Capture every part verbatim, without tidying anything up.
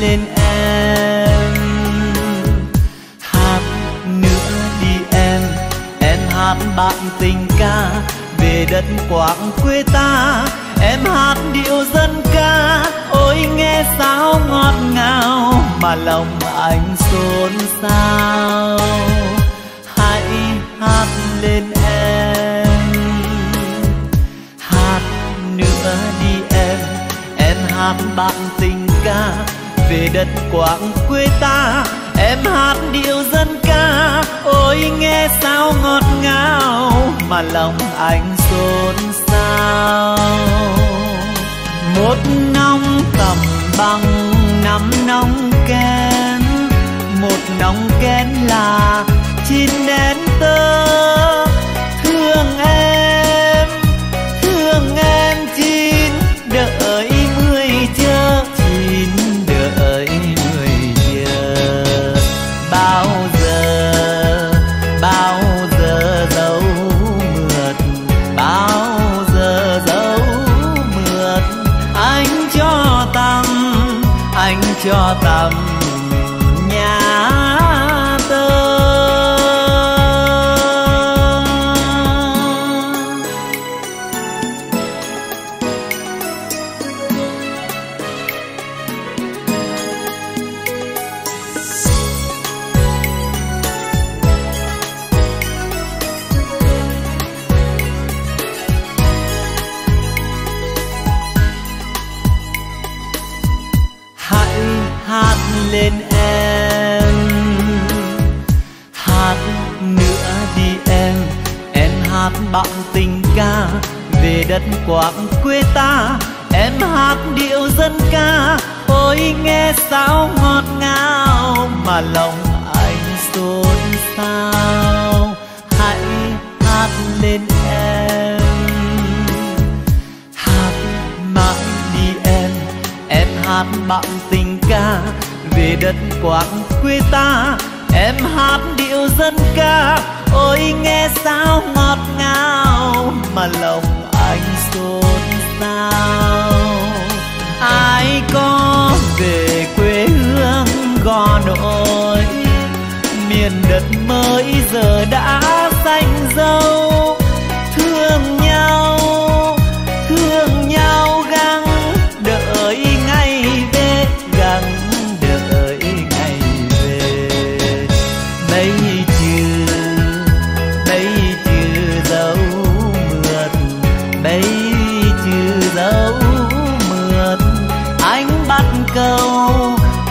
lên em. Hát nữa đi em, em hát bạn tình ca về đất Quảng quê ta. Em hát điệu dân ca, ôi nghe sao ngọt ngào mà lòng anh xôn xao. Hãy hát lên em, hát nữa đi em, em hát bạn tình ca về đất Quảng quê ta. Em hát điệu dân ca, ôi nghe sao ngọt ngào mà lòng anh xôn xao. Một nóng tầm bằng năm nóng kén, một nóng kén là chín nén tơ. Thương em, thương em chín đợi mười chờ, chín đợi mười chờ. Bao giờ, bao giờ dấu mượt, bao giờ dấu mượt. Anh cho tầm, anh cho tầm lên em. Hát nữa đi em, em hát bạn tình ca về đất Quảng quê ta. Em hát điệu dân ca, ôi nghe sao ngọt ngào mà lòng anh xôn xao. Hãy hát lên em, hát mãi đi em, em hát bạn tình ca về đất Quảng quê ta. Em hát điệu dân ca, ôi nghe sao ngọt ngào mà lòng anh xôn xao. Ai có về quê hương gò nổi, miền đất mới giờ đã xanh dâu. Thương nhau, thương nhau gắng đợi ngày về, gắng câu,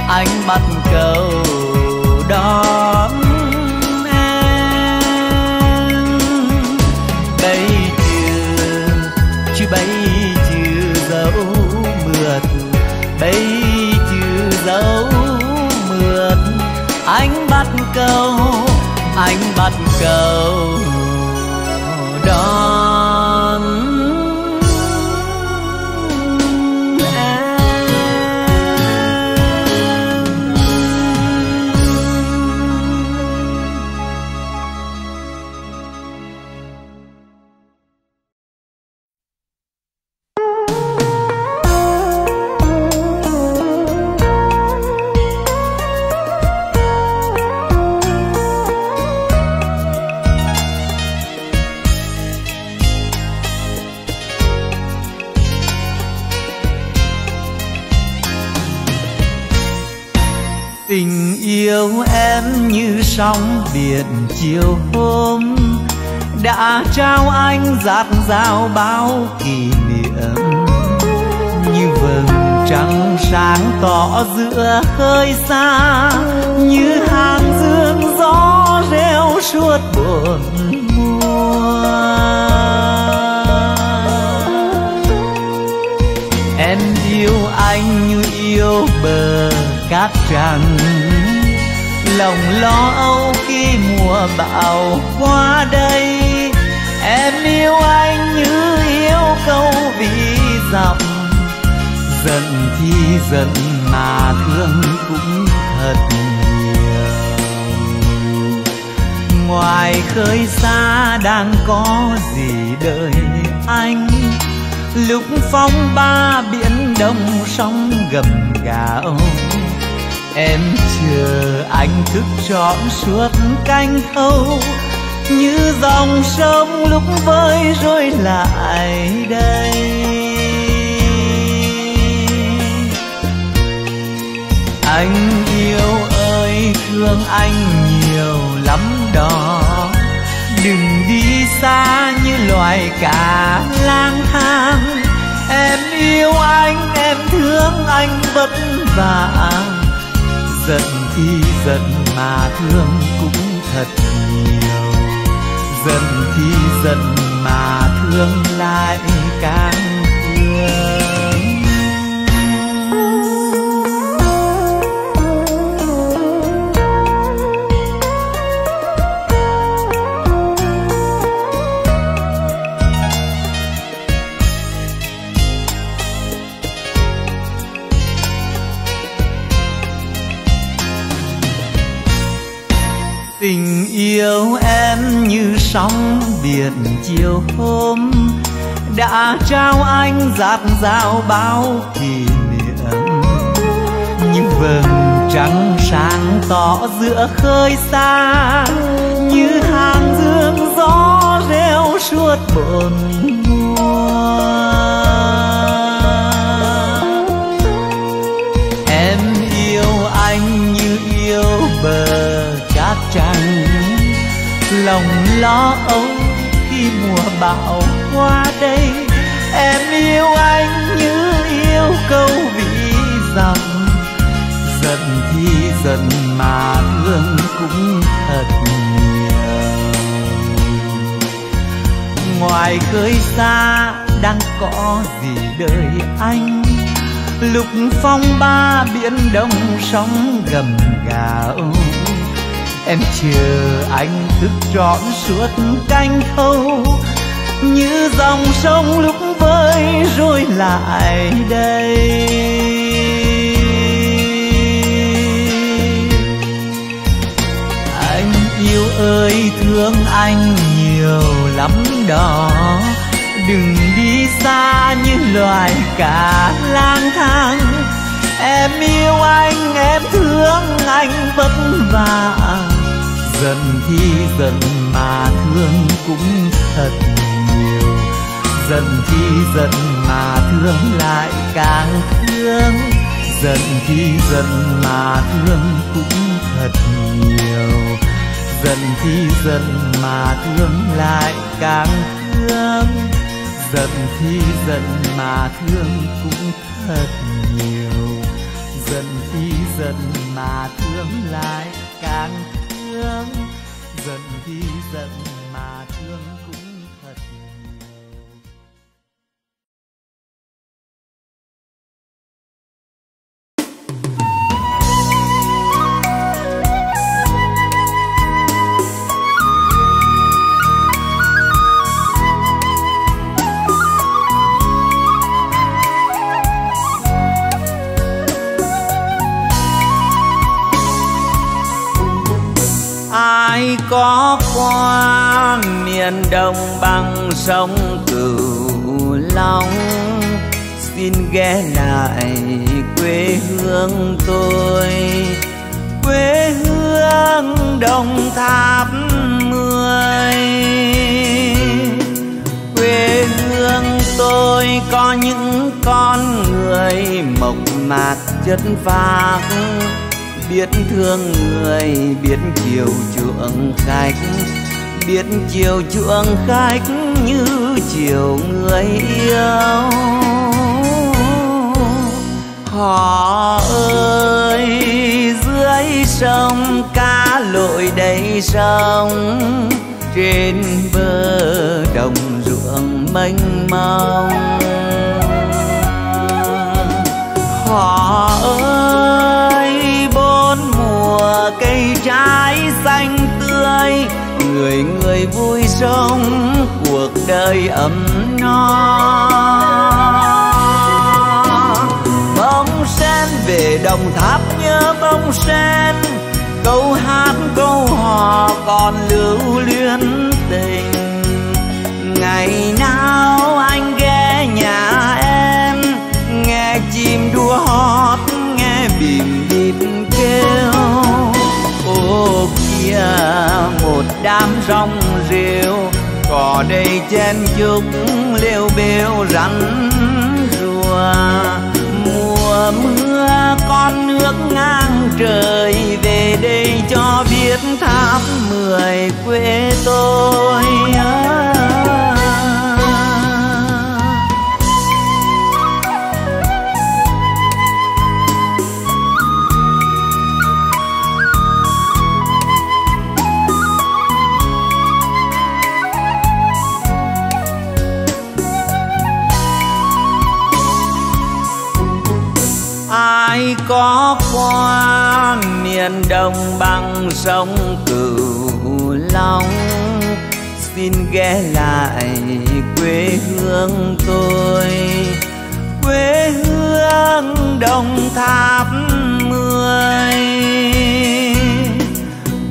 anh bắt cầu đón em. Bây giờ chứ bây giờ dấu mượt, bây giờ dấu mượt. Anh bắt cầu, anh bắt cầu đón. Tình yêu em như sóng biển chiều hôm, đã trao anh dạt dào bao kỷ niệm. Như vầng trăng sáng tỏ giữa khơi xa, như hàng dương gió reo suốt buồn mùa. Em yêu anh như yêu bờ cát trắng, lòng lo âu khi mùa bão qua đây. Em yêu anh như yêu câu vì dặm, giận thì giận mà thương cũng thật nhiều. Ngoài khơi xa đang có gì đời anh, lúc phong ba biển đông sóng gầm gào. Em chờ anh thức trọn suốt canh thâu, như dòng sông lúc vơi rồi lại đây. Anh yêu ơi, thương anh nhiều lắm đó, đừng đi xa như loài cá lang thang. Em yêu anh, em thương anh vất vả, giận thì giận mà thương cũng thật nhiều, giận thì giận mà thương lại càng thương. Tình yêu em như sóng biển chiều hôm, đã trao anh dạt dào bao kỷ niệm. Những vầng trăng sáng tỏ giữa khơi xa, như hàng dương gió reo suốt bồn mùa. Em yêu anh như yêu bờ trăng, lòng lo âu khi mùa bão qua đây. Em yêu anh như yêu câu vĩ dòng, giận thì giận mà thương cũng thật nhiều. Ngoài khơi xa đang có gì đời anh, lúc phong ba biển đông sóng gầm gào. Em chờ anh thức trọn suốt canh thâu, như dòng sông lúc vơi rồi lại đây. Anh yêu ơi, thương anh nhiều lắm đó, đừng đi xa như loài cá lang thang. Em yêu anh, em thương anh vất vả, giận thì giận mà thương cũng thật nhiều, giận thì giận mà thương lại càng thương, giận thì giận mà thương cũng thật nhiều, giận thì giận mà thương lại càng thương, giận thì giận mà thương cũng thật nhiều, giận thì giận mà thương lại càng thương. Giận thì giận mà thương cũng thật. Ai có qua miền Đông bằng sông Cửu Long, xin ghé lại quê hương tôi, quê hương Đồng Tháp Mười. Quê hương tôi có những con người mộc mạc chất phác, biết thương người, biết chiều chuộng khách, biết chiều chuộng khách như chiều người yêu. Họ ơi, dưới sông cá lội đầy sông, trên bờ đồng ruộng mênh mông. Họ ơi, mùa cây trái xanh tươi, người người vui sống, cuộc đời ấm no. Bông sen về Đồng Tháp nhớ bông sen, câu hát câu hò còn lưu luyến tình. Ngày nào anh ghé nhà em, nghe chim đua hót, nghe bìm bịp kêu. đám rong rêu, cỏ đầy chen chúc liêu bêu rắn rùa. Mùa mưa con nước ngang trời, về đây cho biết tháp mười quê tôi. Ai có qua miền Đông bằng sông Cửu Long, xin ghé lại quê hương tôi. Quê hương Đồng Tháp mười,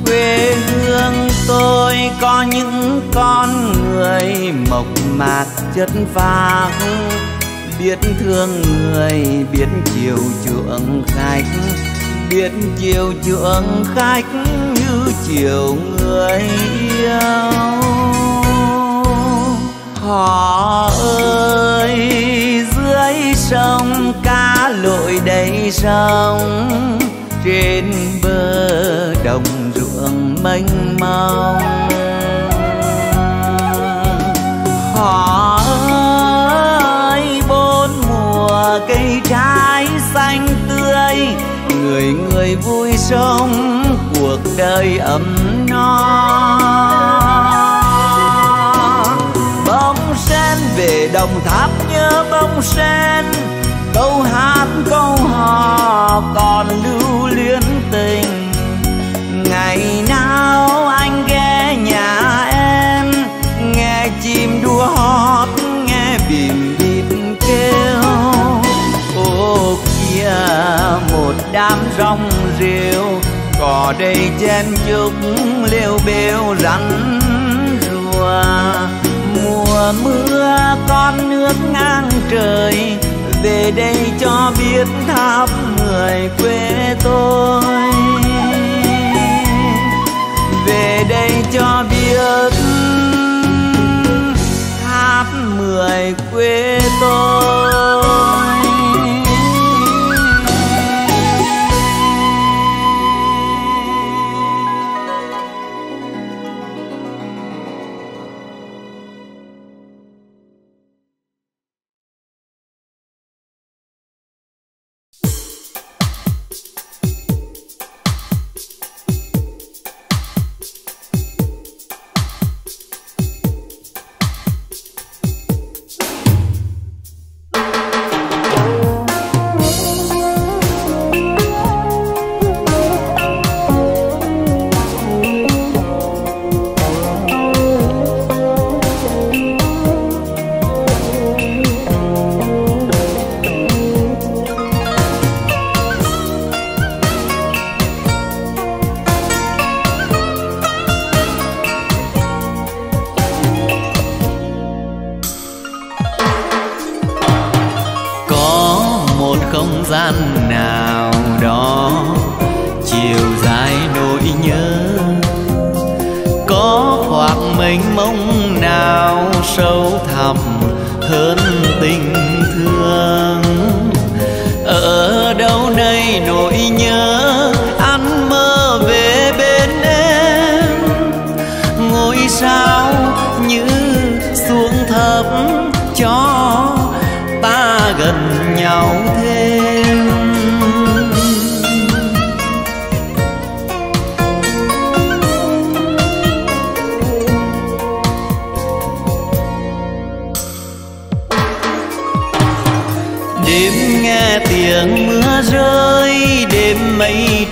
quê hương tôi có những con người mộc mạc chất phác, biết thương người, biết chiều chuộng khách, biết chiều chuộng khách như chiều người yêu. Họ ơi, dưới sông cá lội đầy sông, trên bờ đồng ruộng mênh mông. Họ cây trái xanh tươi, người người vui sống, cuộc đời ấm no. Bông sen về Đồng Tháp nhớ bông sen, câu hát câu hò còn lưu luyến tình. Ngày nào anh ghé nhà em, nghe chim đua hót, nghe bìm bịp kêu. Ô kia một đám rong rêu, cỏ đầy chen chúc liêu bêu rắn rùa. Mùa mưa con nước ngang trời, về đây cho biết tháp mười quê tôi. Về đây cho biết tháp mười quê tôi.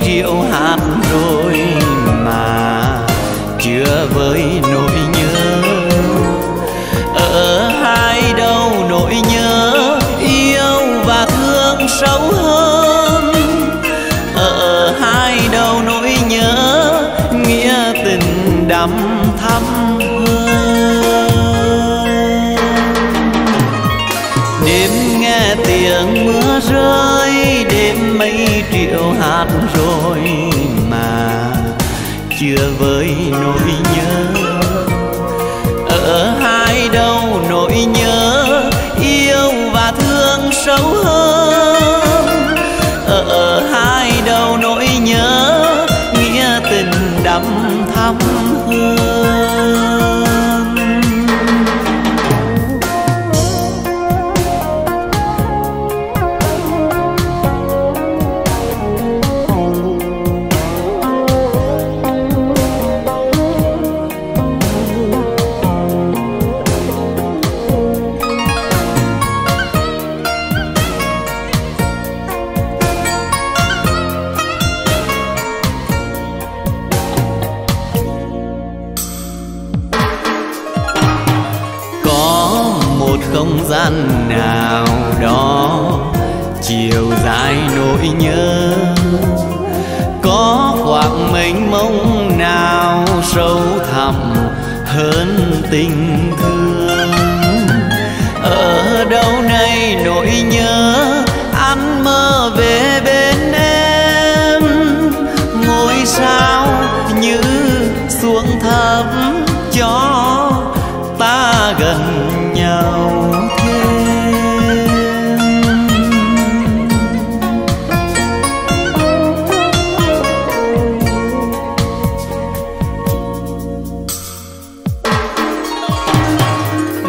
Triệu hạt rồi mà chưa với nỗi nhớ. không gian nào đó chiều dài nỗi nhớ, có khoảng mênh mông nào sâu thẳm hơn tình thương. Ở đâu nay nỗi nhớ ăn mơ về bên em, ngôi sao như xuống thấp cho ta gần nhau thêm.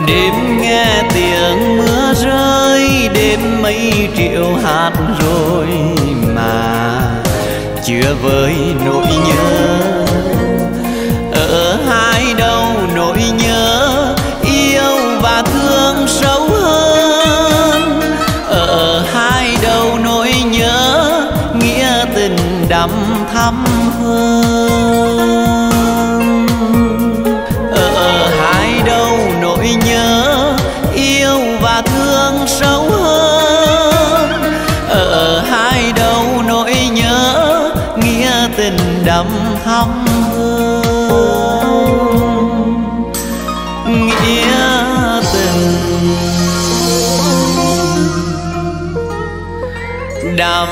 Đêm nghe tiếng mưa rơi, đêm mấy triệu hạt rồi mà chưa với nỗi nhớ. Ở hai đâu nỗi nhớ và thương sâu hơn, ở hai đầu nỗi nhớ nghĩa tình đậm thắm hơn. Ở hai đầu nỗi nhớ yêu và thương sâu hơn, ở hai đầu nỗi nhớ nghĩa tình đậm thắm hơn. Nghĩa đầm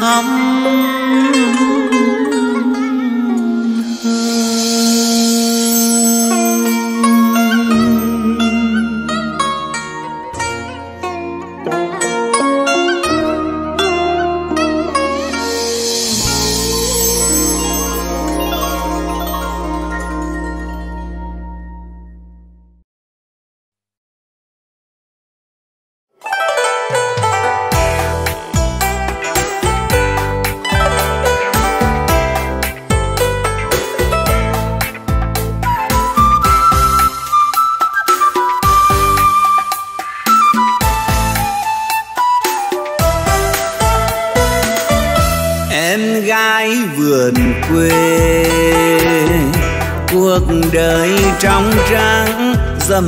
thắm.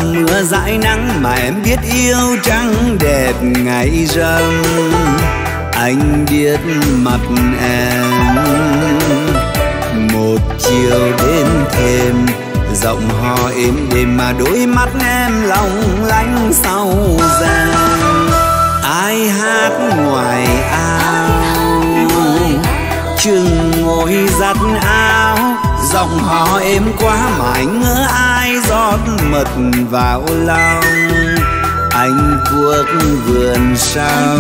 Mưa dãi nắng mà em biết yêu trắng đẹp ngày rằm. Anh biết mặt em một chiều đến thêm, giọng hò êm đềm mà đôi mắt em long lanh sau giang. Ai hát ngoài ao, chừng ngồi giặt áo, giọng hò êm quá mà anh ngỡ ai rót mật vào lòng. Anh cuốc vườn sao,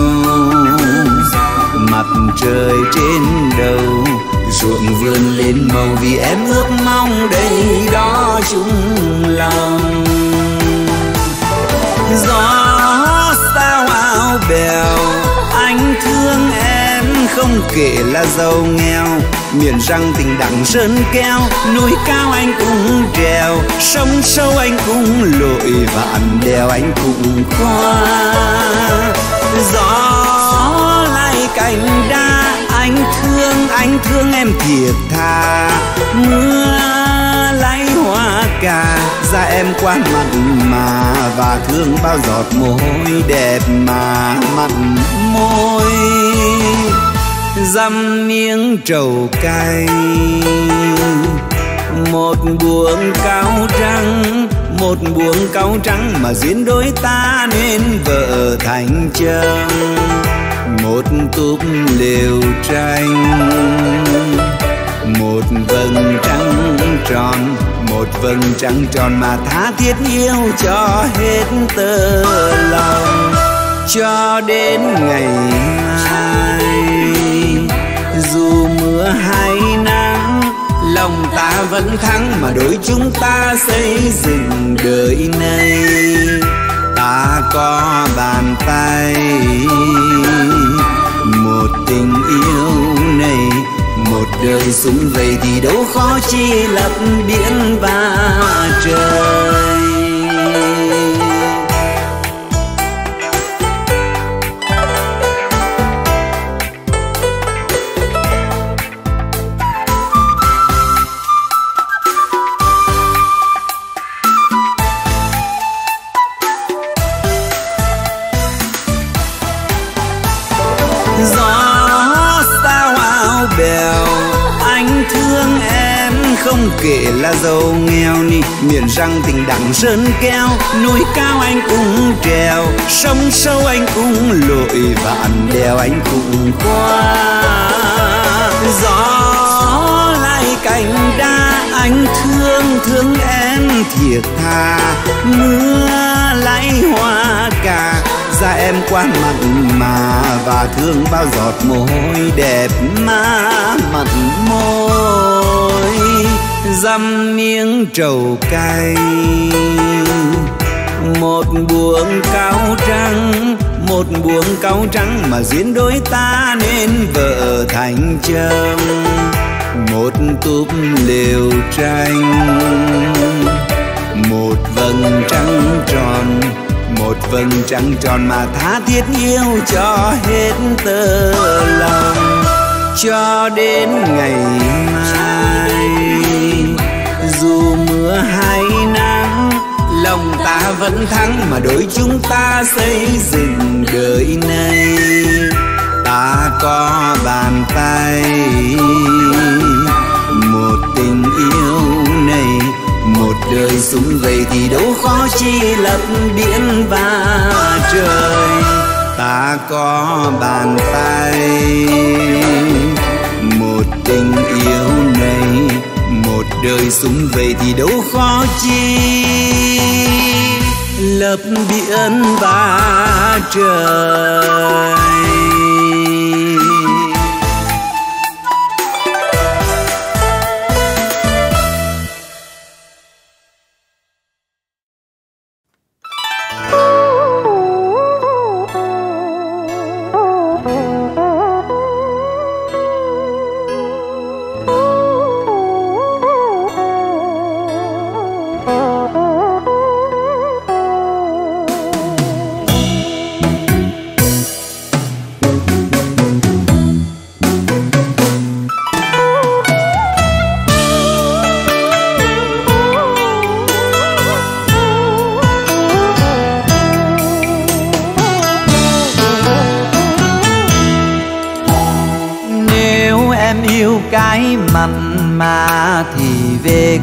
mặt trời trên đầu, ruộng vườn lên màu vì em ước mong đây đó chung lòng. Gió sao áo bèo, anh thương em không kể là giàu nghèo, miền răng tình đặng sơn keo, núi cao anh cũng trèo, sông sâu anh cũng lội, vạn đèo anh cũng qua. Gió lại cành đa, anh thương anh thương em thiệt thà, mưa lay hoa cà, da em quá mặn mà và thương bao giọt mồ hôi đẹp mà mặn môi. Dăm miếng trầu cay, một buồng cáo trắng, một buồng cáo trắng mà duyên đôi ta nên vợ thành chồng. Một túp lều tranh, một vầng trăng tròn, một vầng trăng tròn mà tha thiết yêu cho hết tơ lòng. Cho đến ngày mai, dù mưa hay nắng, lòng ta vẫn thắng mà đôi chúng ta xây dựng đời này. Ta có bàn tay, một tình yêu này, một đời súng vầy thì đâu khó chi lập biển và trời. không kể là giàu nghèo ni, miền răng tình đẳng sơn keo, núi cao anh cũng trèo, sông sâu anh cũng lội, vạn đèo anh cũng qua. Gió lại cành đa anh thương thương em thiệt tha, mưa lại hoa cà da em quá mặn mà, và thương bao giọt mồ hôi đẹp má mặn môi dăm miếng trầu cay. Một buồng cáo trắng, một buồng cáo trắng mà duyên đôi ta nên vợ thành chồng. Một túp lều tranh, một vầng trăng tròn, một vầng trăng tròn mà tha thiết yêu cho hết tơ lòng. Cho đến ngày mai, dù mưa hay nắng, lòng ta vẫn thắng mà đôi chúng ta xây dựng đời này. Ta có bàn tay, một tình yêu này, một đời súng vầy thì đâu khó chi lấp biển và trời. Ta có bàn tay, một tình yêu này, một đời súng vầy thì đâu khó chi lấp biển và trời.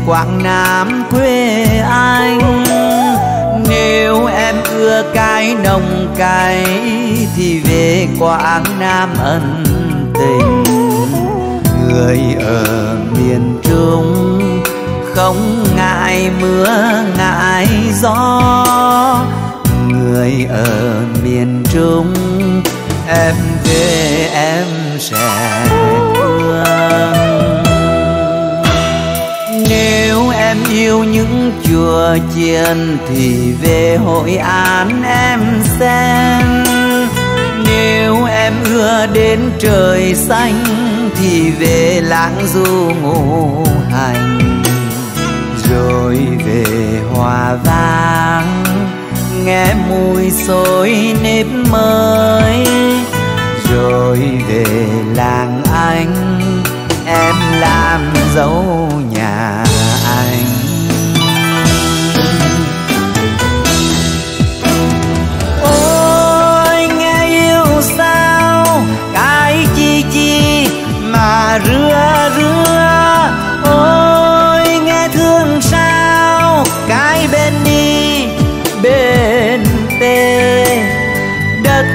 Quảng Nam quê anh, nếu em ưa cái nồng cay thì về Quảng Nam ân tình. Người ở miền Trung không ngại mưa ngại gió, người ở miền Trung em về em sẽ thương. Em yêu những chùa chiền thì về Hội An em xem. Nếu em ưa đến trời xanh thì về Làng Du Ngũ Hành, rồi về Hòa Vang nghe mùi xôi nếp mới, rồi về làng anh em làm dâu nhà. Ôi nghe yêu sao cái chi chi mà rứa rứa, ôi nghe thương sao cái bên đi bên tê. Đất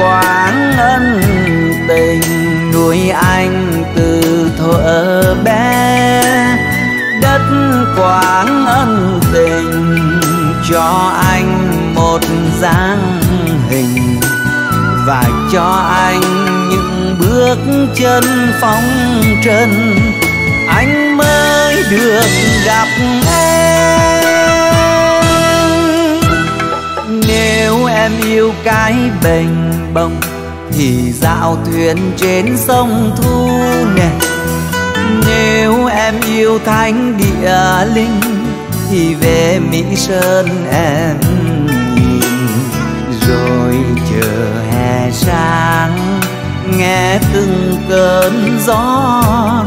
Quảng ân tình nuôi anh từ thuở bé, đất Quảng ân tình cho anh một dáng hình và cho anh những bước chân phóng trần. Anh mới được gặp em. Nếu em yêu cái bềnh bồng thì dạo thuyền trên sông Thu nè. Nếu em yêu thánh địa linh thì về Mỹ Sơn em nhìn, rồi chờ hè sang nghe từng cơn gió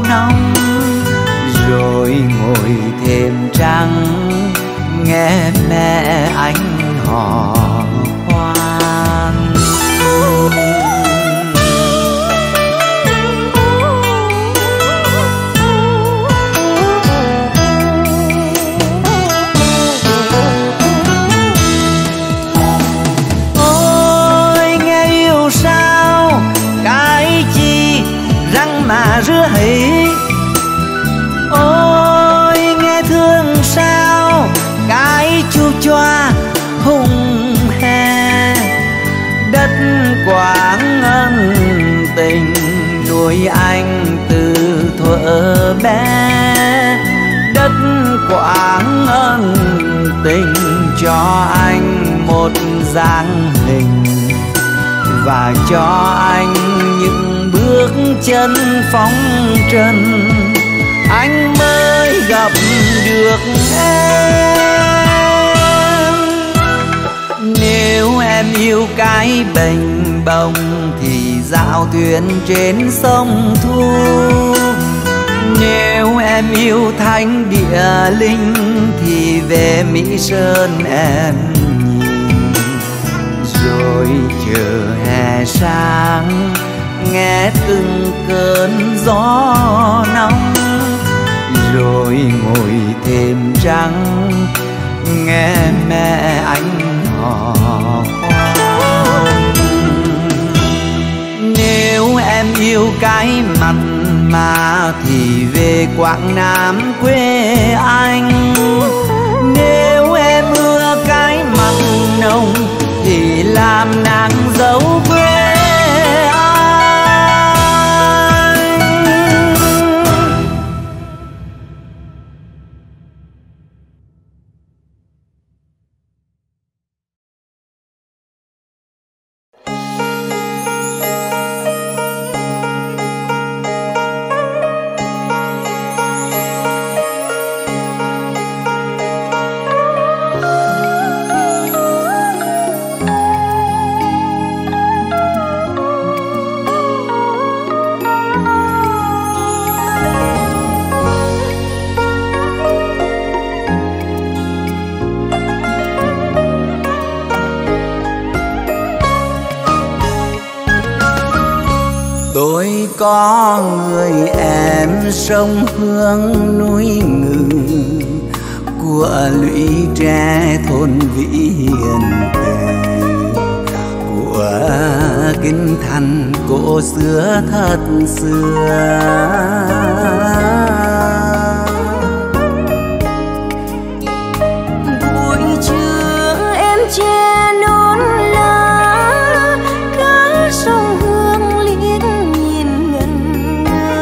nóng, rồi ngồi thêm trăng nghe mẹ anh hò hoan. Oh, cho anh một dáng hình và cho anh những bước chân phóng trần. Anh mới gặp được em. Nếu em yêu cái bềnh bồng thì dạo thuyền trên sông Thu. Nếu em yêu thánh địa linh thì về Mỹ Sơn em nhìn, rồi chờ hè sang nghe từng cơn gió nóng, rồi ngồi thêm trắng nghe mẹ anh hò khoan. Nếu em yêu cái mặt mà thì về Quảng Nam quê anh. Nếu em ưa cái mặt nồng thì làm nàng dâu quê anh. Tôi có người em sông Hương núi Ngừ, của lũy tre thôn Vĩ Hiền Tề, của kinh thành cổ xưa thật xưa. Buổi trưa em che nón lá, cá sông Hương liếc nhìn ngần ngơ.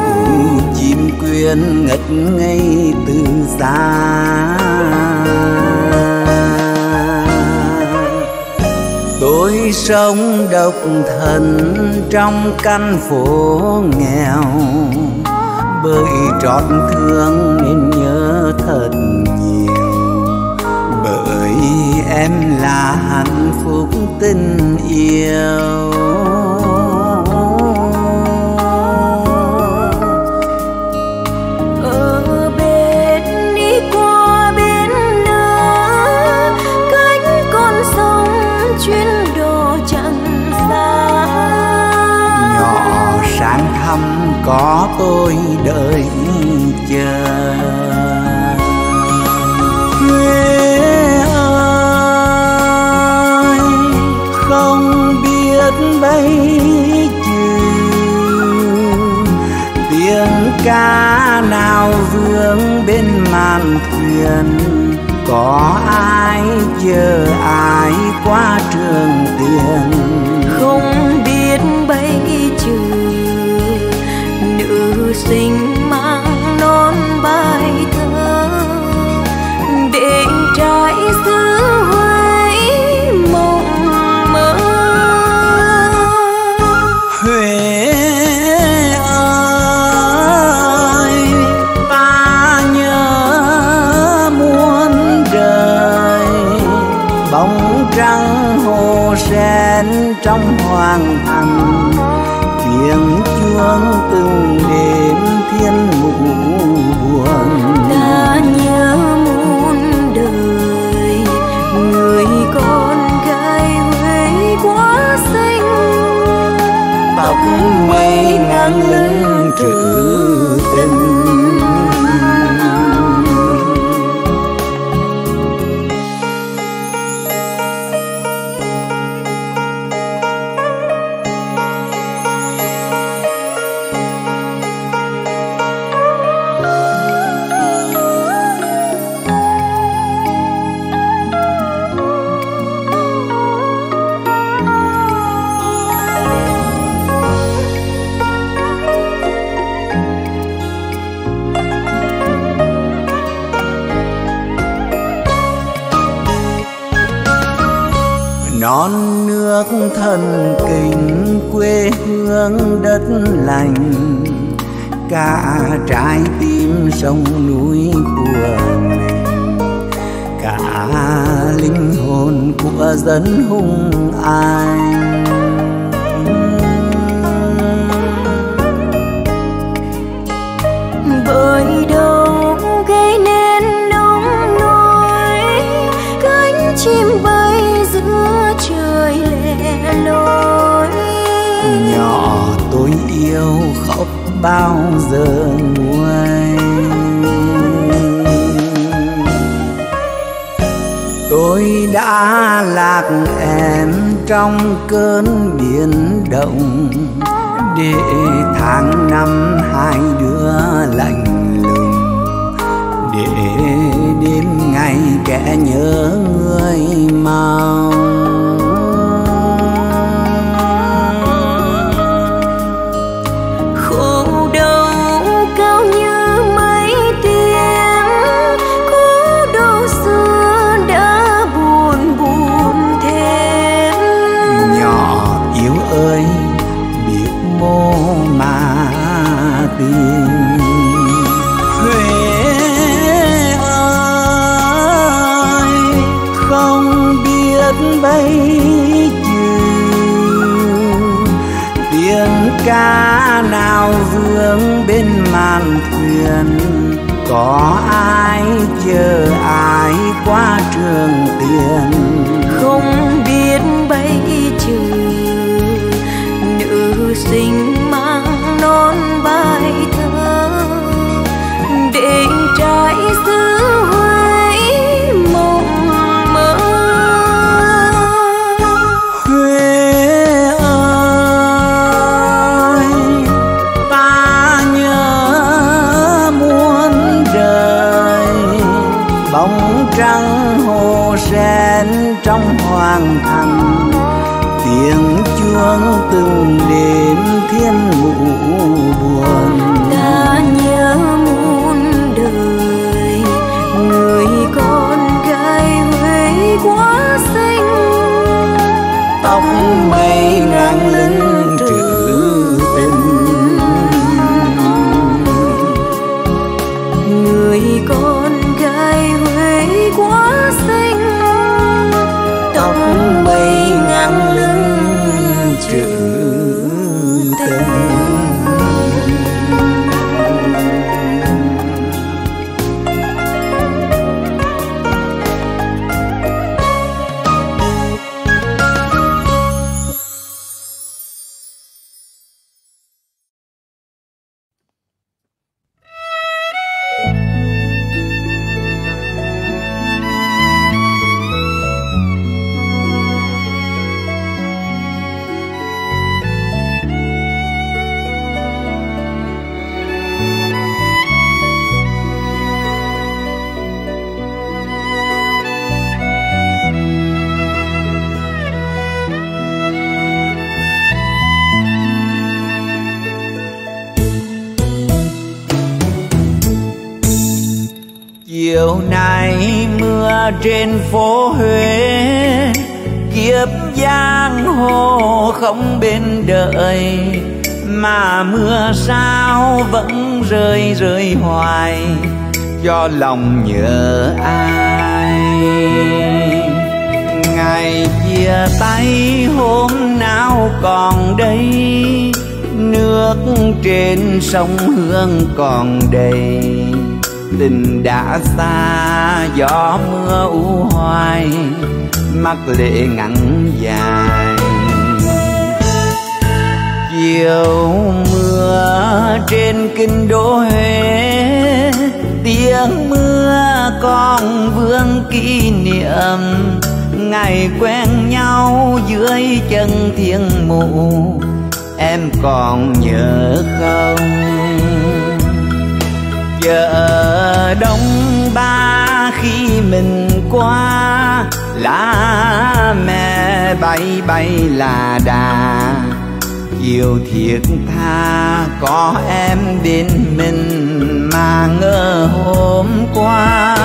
Lũ chim quyến ngất ngây từ xa. Tôi sống độc thân trong căn phố nghèo, bởi trót thương nên nhớ thật nhiều, bởi em là hạnh phúc tình yêu. Có tôi đợi chờ. Quê ơi không biết bay chiều, tiếng ca nào vương bên màn thuyền. Có ai chờ ai qua trường tiền, không biết bay chiều. Tình mang non bài thơ để trái xứ Huế mộng mơ. Huế ơi ta nhớ muôn đời, bóng trăng hồ sen trong hoàng thành, tiếng chuông từng đêm thiên mù buồn. Ta nhớ muôn đời người con gái Huế quá xinh, tóc mây ngang lưng trữ tình. non nước thân kính quê hương đất lành, cả trái tim sông núi của mình, cả linh hồn của dân Hùng Anh. Bởi đâu gây nên nông nổi, cánh chim bay giữa trời lẻ loi. Nhỏ tôi yêu khóc bao giờ nguôi, tôi đã lạc em trong cơn biển động, để tháng năm hai đứa lạnh lùng, để đêm ngày kẻ nhớ người mau. Cá nào vương bên màn thuyền, có ai chờ ai qua trường tiền. Không biết bấy trường nữ sinh mang non bài thơ, để trái xứ Huế mộng mơ. Trăng hồ sen trong hoàng thành, tiếng chuông từng đêm thiên ngủ buồn. Ta nhớ muôn đời người con gái Huế quá xinh, tóc mây ngang lưng trữ tình. Người con gái Huế quá xinh, tóc mây ngang lưng trữ tình. Chiều nay mưa trên phố Huế, kiếp giang hồ không bên đợi, mà mưa sao vẫn rơi rơi hoài, cho lòng nhớ ai. Ngày chia tay hôm nào còn đây, nước trên sông Hương còn đầy. Tình đã xa gió mưa u hoài, mắt lệ ngắn dài. Chiều mưa trên kinh đô Huế, tiếng mưa còn vương kỷ niệm ngày quen nhau dưới chân thiên mụ. Em còn nhớ không? Chợ Đông Ba khi mình qua, lá me bay bay là đà. Yêu thiệt tha có em bên mình, mà ngờ hôm qua.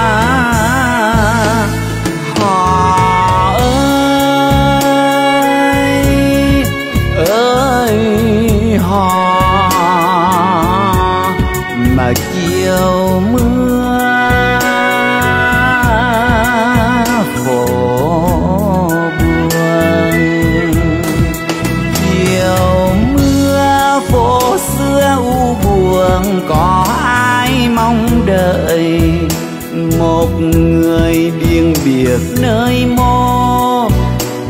Họ ơi, một người điên biệt nơi mô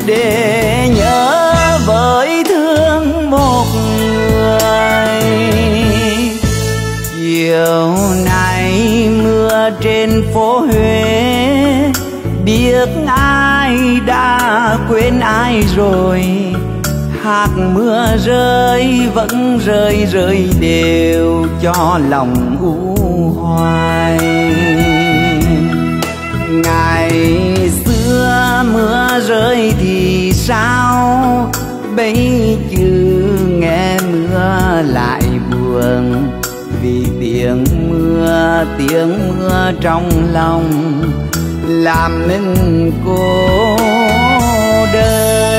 để nhớ với thương một người. Chiều nay mưa trên phố Huế, biết ai đã quên ai rồi. Hạt mưa rơi vẫn rơi rơi đều cho lòng u hoài. Ngày xưa mưa rơi thì sao, bây chứ nghe mưa lại buồn. Vì tiếng mưa, tiếng mưa trong lòng làm nên cô đơn.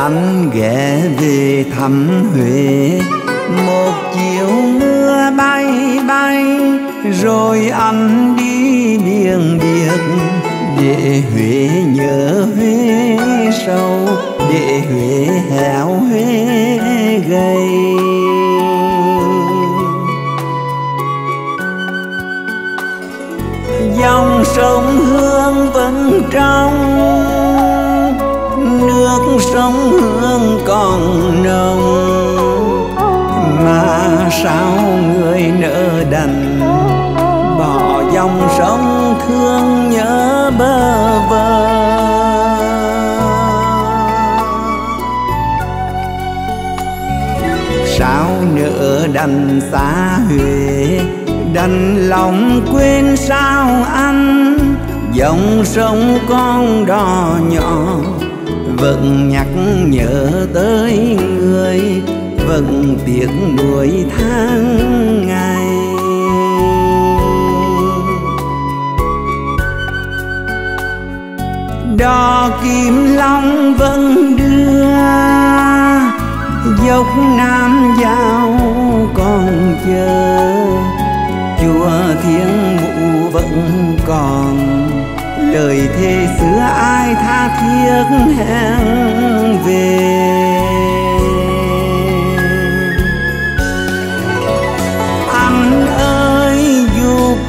Anh ghé về thăm Huế, một chiều mưa bay bay, rồi anh đi điền điệp để Huế nhớ Huế sâu, để Huế héo Huế gầy. Dòng sông Hương vẫn trong, nước sông Hương còn nồng, mà sao người nỡ đành bỏ dòng sông thương nhớ bơ vơ. Sao nỡ đành xa Huế, đành lòng quên sao anh, dòng sông con đò nhỏ vẫn nhắc nhớ tới người, vẫn tiếc nuối tháng ngày. đò Kim Long vẫn đưa dốc Nam Giao còn chờ, chùa Thiên Mụ vẫn còn lời thề xưa ai tha thiết hẹn về.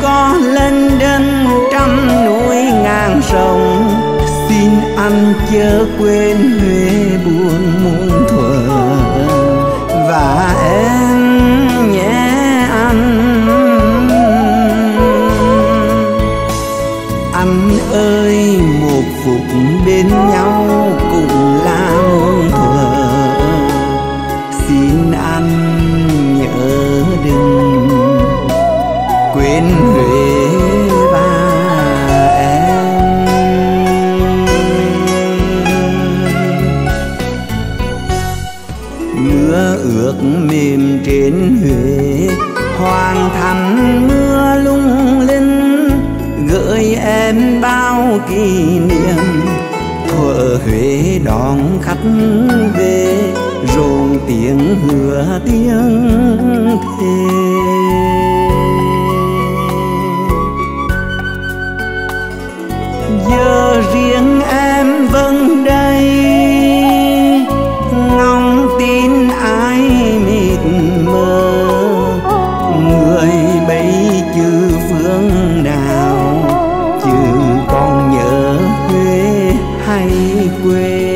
Có lên đến trăm núi ngàn sông, xin anh chớ quên Huế buồn muôn thuở và em nhé anh. Anh ơi một phút bên nhau cũng là muôn thuở, xin anh nhớ đừng quên Huế và em. Mưa ướt mềm trên Huế, hoàng thành mưa lung linh, gợi em bao kỷ niệm thuở Huế đón khách về, rộn tiếng hứa tiếng thề. Giờ riêng em vẫn đây ngóng tin ai mịt mờ, người bấy chữ phương nào chứ còn nhớ Huế hay quê.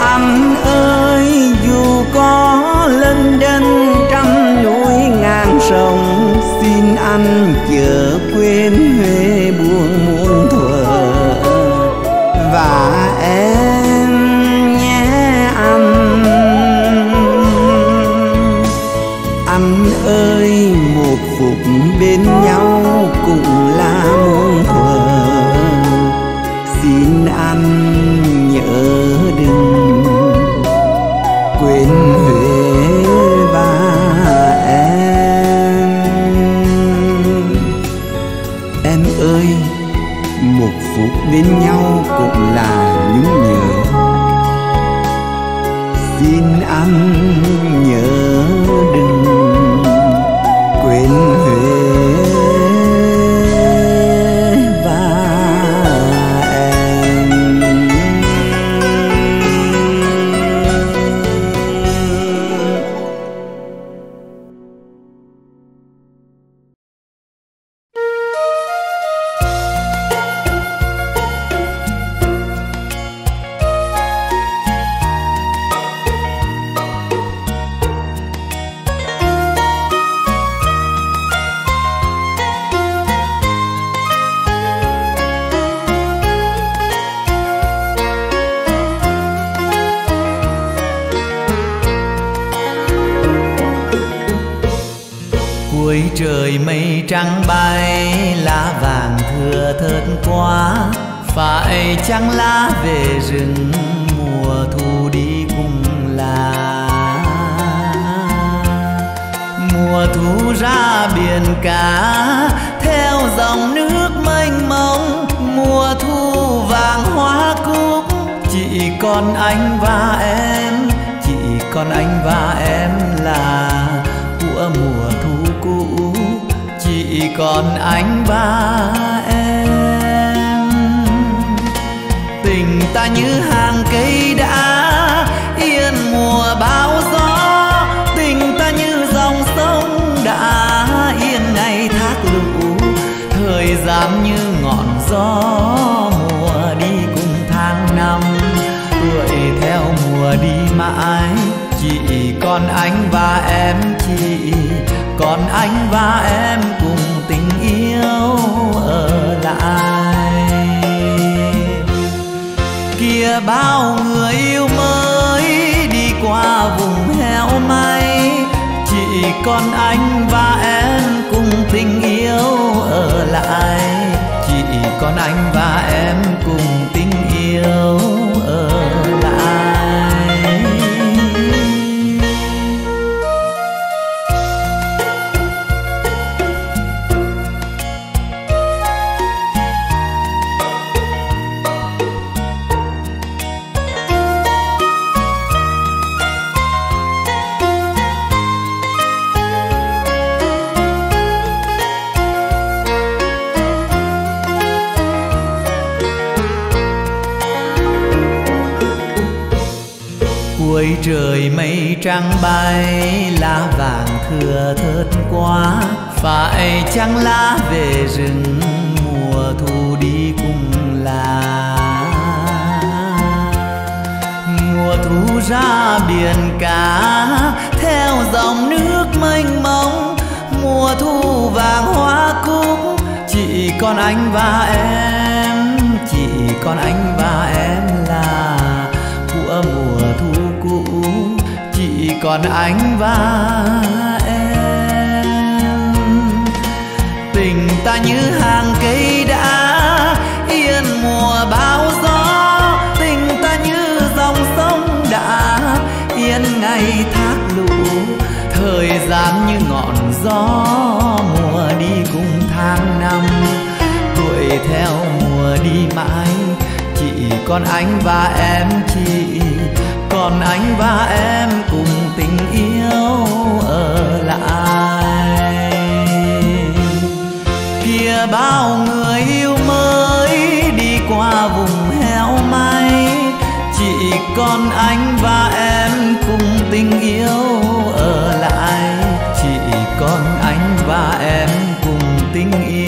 Anh ơi dù có lên đến sông, xin anh chớ quên Huế buồn muôn thuở và em nhé anh. Anh ơi một phút bên nhau cũng là muôn thuở, xin anh nhớ đừng quên Huế và ơi. Một phút bên nhau cũng là nhung nhớ, xin anh nhớ đừng quên Huế. Trời mây trắng bay, lá vàng thưa thớt quá, phải chăng lá về rừng mùa thu đi cùng là mùa thu ra biển cá theo dòng nước mênh mông. Mùa thu vàng hoa cúc, chỉ còn anh và em, chỉ còn anh và em là của mùa thu cũ, chỉ còn anh và em. Tình ta như hàng cây đã yên mùa bão gió, tình ta như dòng sông đã yên ngày thác lũ. Thời gian như ngọn gió mùa đi cùng tháng năm, tuổi theo mùa đi mãi, chỉ còn anh và em, chỉ còn anh và em cùng tình yêu ở lại. Kia bao người yêu mới đi qua vùng heo may, chỉ còn anh và em cùng tình yêu ở lại, chỉ còn anh và em cùng tình yêu ở lại. trời mây trắng bay, lá vàng thưa thớt quá. Phải chăng lá về rừng mùa thu đi cùng là mùa thu ra biển cá theo dòng nước mênh mông. Mùa thu vàng hoa cúc chỉ còn anh và em, chỉ còn anh và em là của mùa thu cũ, chỉ còn anh và em. Tình ta như hàng cây đã yên mùa bão gió, tình ta như dòng sông đã yên ngày thác lũ. Thời gian như ngọn gió mùa đi cùng tháng năm, tuổi theo mùa đi mãi, chỉ còn anh và em, chỉ còn anh và em cùng tình yêu ở lại. Kia bao người yêu mới đi qua vùng heo may, chỉ còn anh và em cùng tình yêu ở lại, chỉ còn anh và em cùng tình yêu.